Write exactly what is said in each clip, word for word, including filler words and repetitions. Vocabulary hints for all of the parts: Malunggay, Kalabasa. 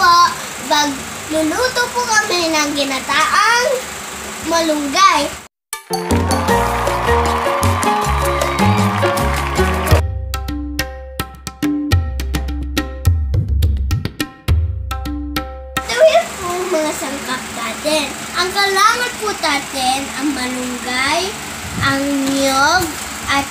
po, magluluto po kami ng ginataang malunggay. Tuwir po mga sangkap natin. Ang kailangan po natin ang malunggay, ang niyog, at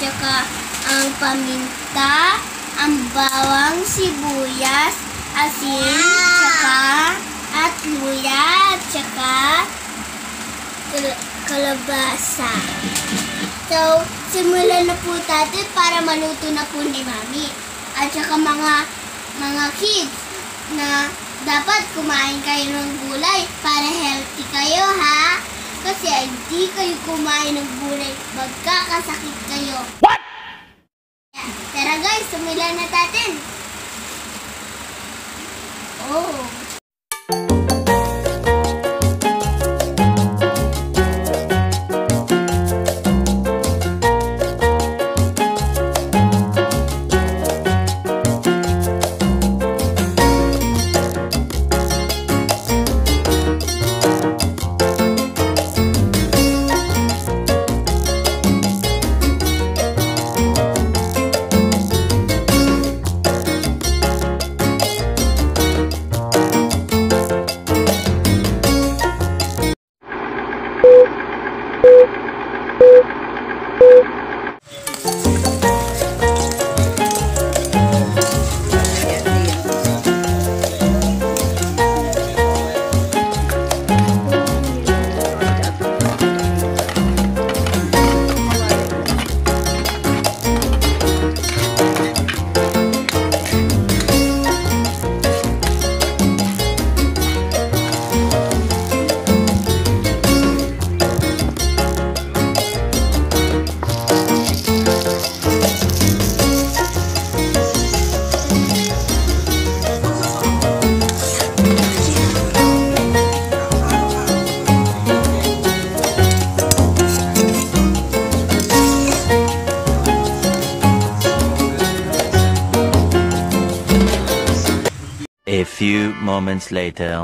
saka ang paminta, ang bawang, sibuyas, asin, tsaka, at luya, tsaka kalabasa. So, simulan na po tayo para maluto na po ni Mami. At saka mga, mga kids na dapat kumain kayo ng gulay para healthy kayo, ha? Kasi hindi kayo kumain ng gulay, magkakasakit kayo. What? Tara guys, sumilan na natin. Oh. A few moments later.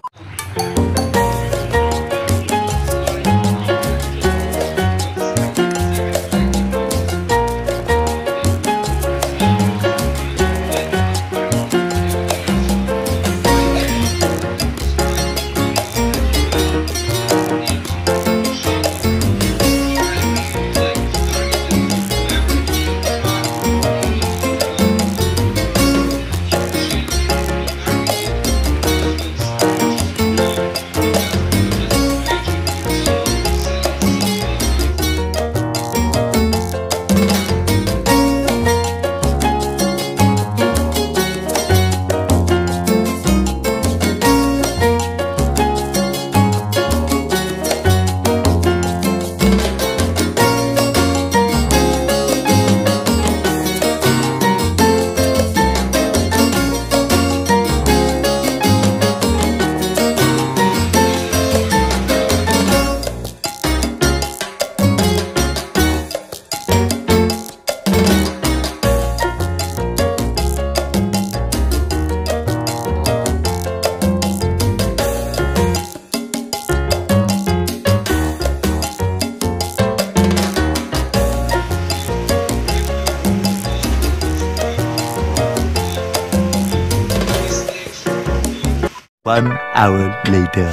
One hour later.